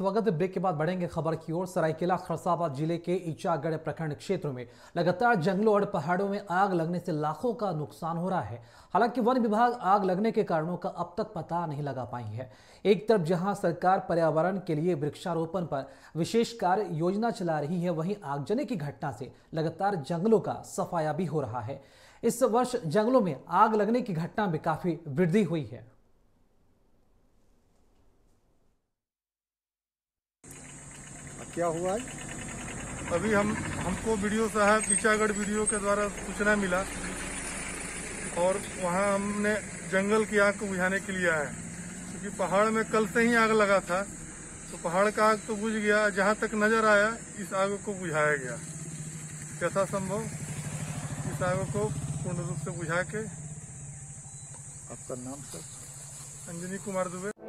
इस वक्त ब्रेक के बाद बढ़ेंगे खबर की ओर। सरायकेला खरसाबाद जिले के ईचागढ़ प्रखंड क्षेत्र में लगातार जंगलों और पहाड़ों में आग लगने से लाखों का नुकसान हो रहा है। हालांकि वन विभाग आग लगने के कारणों का अब तक पता नहीं लगा पाई है। एक तरफ जहां सरकार पर्यावरण के लिए वृक्षारोपण पर विशेष कार्य योजना चला रही है, वहीं आगजनी की घटना से लगातार जंगलों का सफाया भी हो रहा है। इस वर्ष जंगलों में आग लगने की घटना में काफी वृद्धि हुई है। क्या हुआ है अभी हमको वीडियो साहब ईचागढ़ वीडियो के द्वारा सूचना मिला और वहां हमने जंगल की आग को बुझाने के लिए आए, क्योंकि पहाड़ में कल से ही आग लगा था, तो पहाड़ का आग तो बुझ गया। जहां तक नजर आया इस आग को बुझाया गया यथासंभव, इस आग को पूर्ण रूप से बुझा के। आपका नाम सर? अंजनी कुमार दुबे।